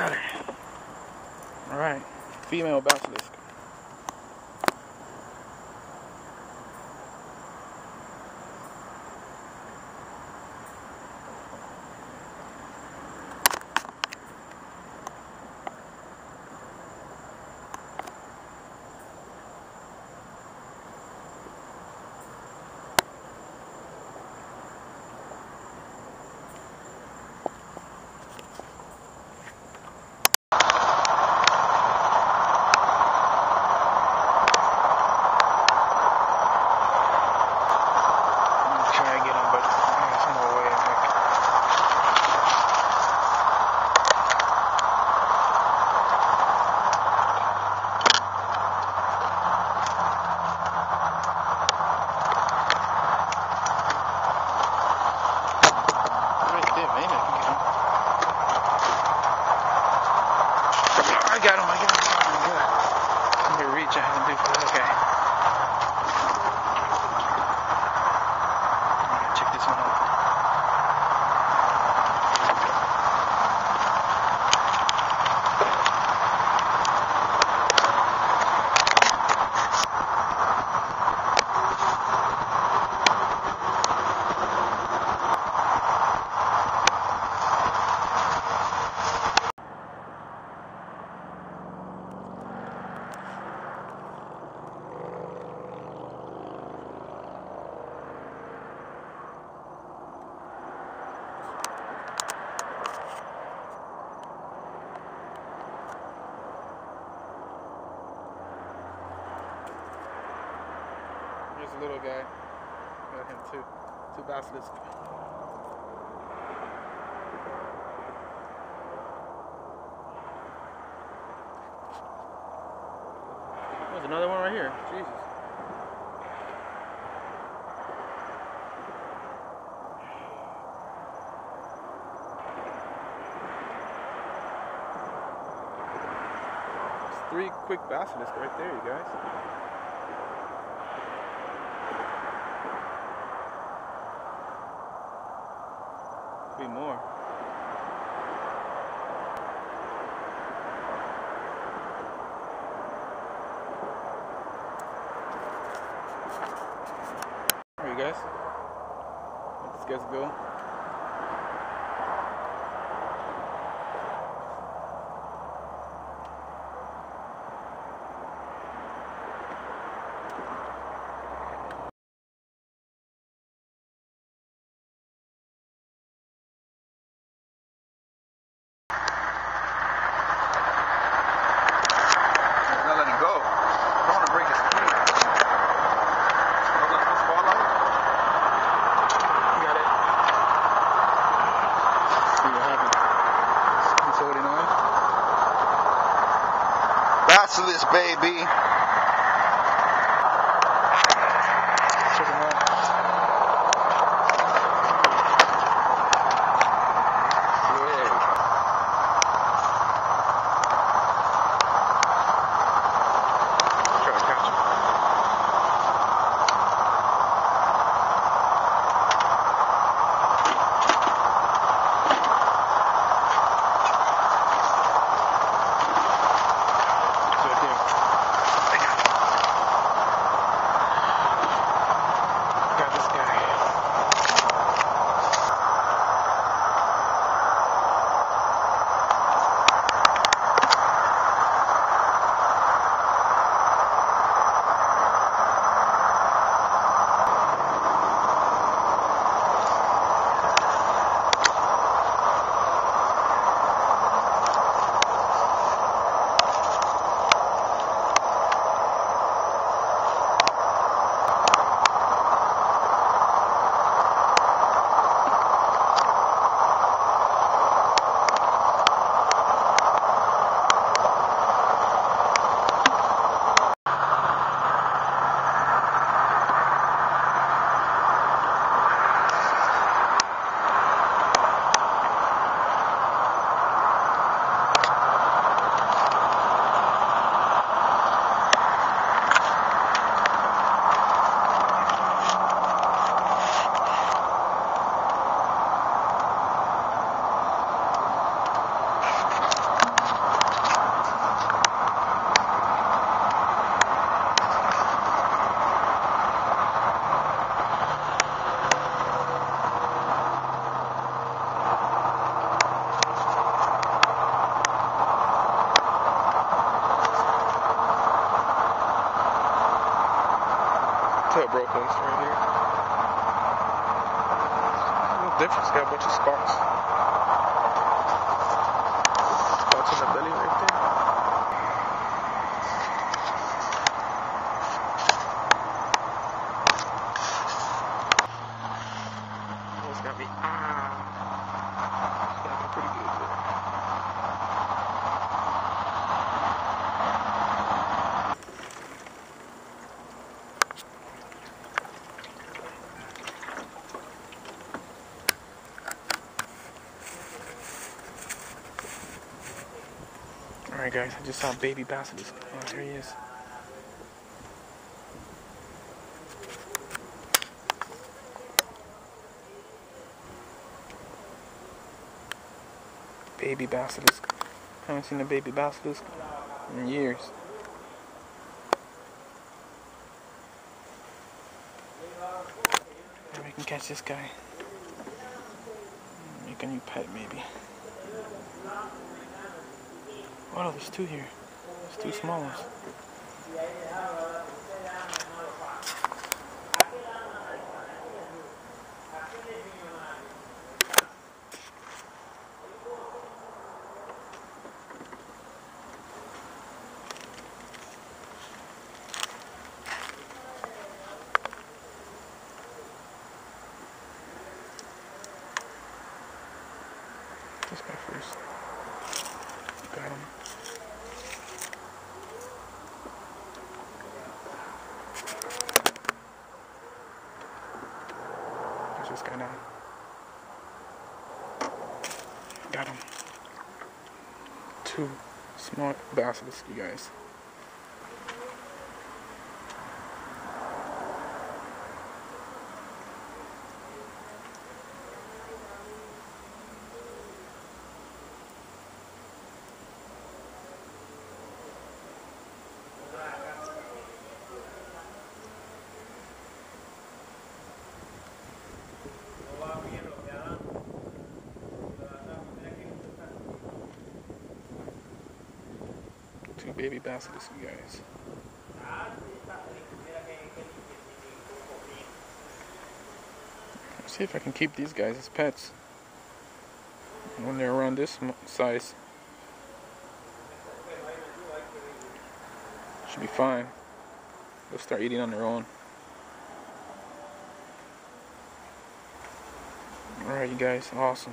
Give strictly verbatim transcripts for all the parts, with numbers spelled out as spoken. Got her. Alright, female basilisk. I got him, I got him, I got him. I'm gonna reach, I can do for that, okay. I'm gonna check this one out. There's a little guy. Got him too. Two basilisks. There's another one right here. Jesus. There's three quick basilisks right there, you guys. Be more. All right, guys. Let this guys go. Basilisk, baby. Check him out. Yeah. Try to catch him. Thank you. cut broke ones right here. No difference, got a bunch of spots. Spots in the belly right there. Oh, it's gotta be, ah, it's gotta be pretty good there. Alright guys, I just saw baby basilisk. Oh, there he is. Baby basilisk. Haven't seen a baby basilisk in years. Maybe we can catch this guy. Make a new pet maybe. Oh no, there's two here. There's two small ones. This guy first. Got him. There's this guy now. Got him. Two small basilisks, you guys. Two baby basilisks, you guys. Let's see if I can keep these guys as pets. When they're around this size, should be fine. They'll start eating on their own. Alright, you guys, awesome.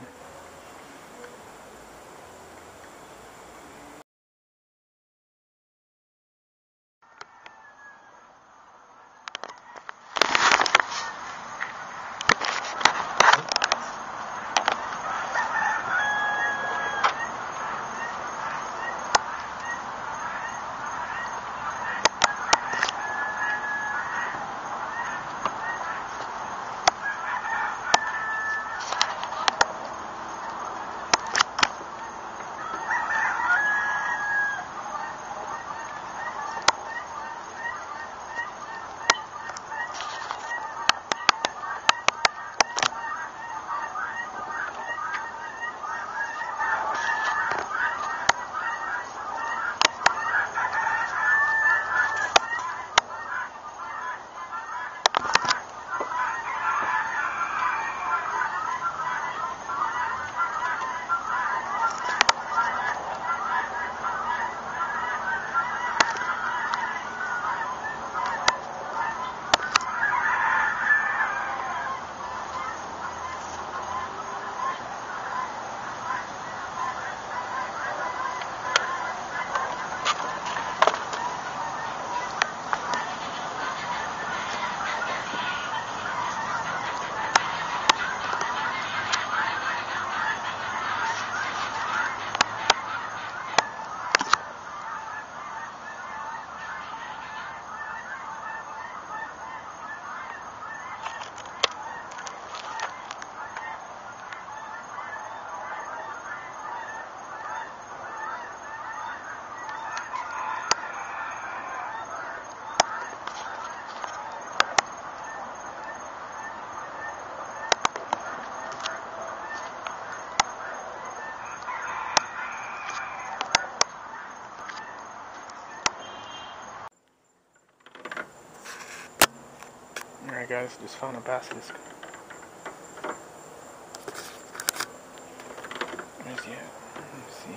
Alright guys, just found a basilisk. Where's he at? Let me see.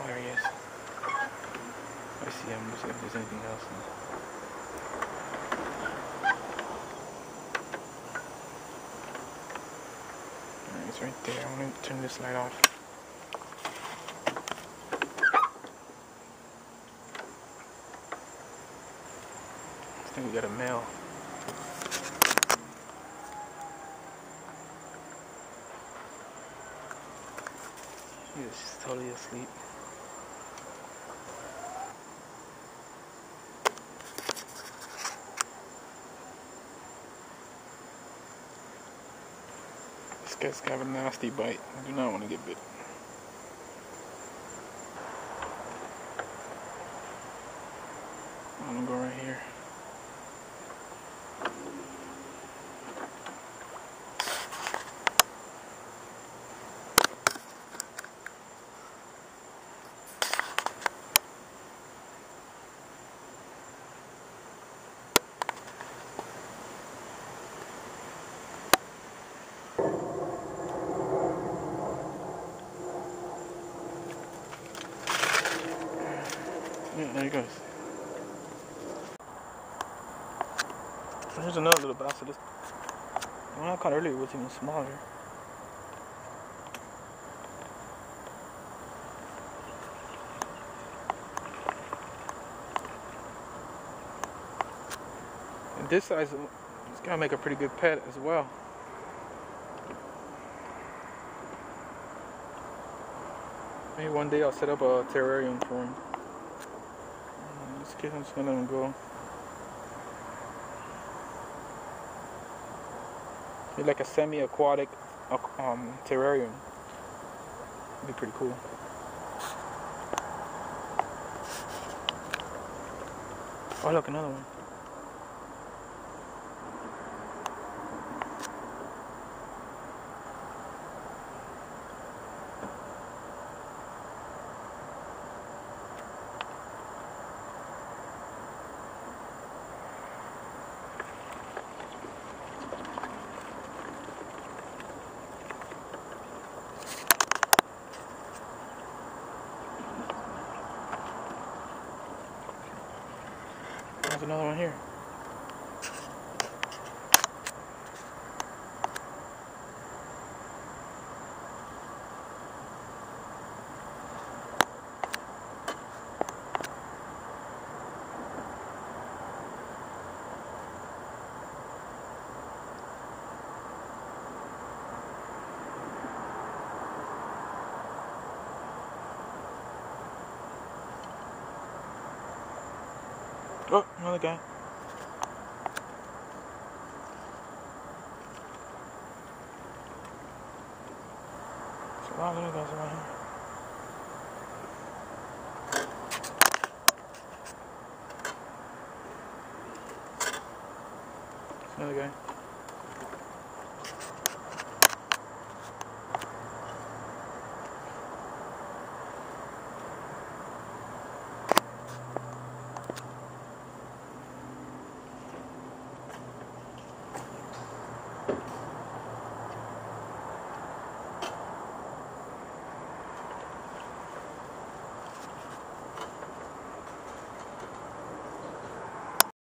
There he is. I see him, let's see if there's anything else in there. Alright, it's right there. I'm gonna turn this light off. I think we got a male. He is totally asleep. This guy's got a nasty bite. I do not want to get bit. I'm gonna go right here. Yeah, there he goes. There's another little basilisk. The one I caught earlier was even smaller. And this size, it's gonna make a pretty good pet as well. Maybe one day I'll set up a terrarium for him. I'm just gonna let him go. It's like a semi-aquatic um, terrarium. It'd be pretty cool. Oh look, another one. There's another one here. Oh, another guy. There's a lot of little guys around here. There's another guy.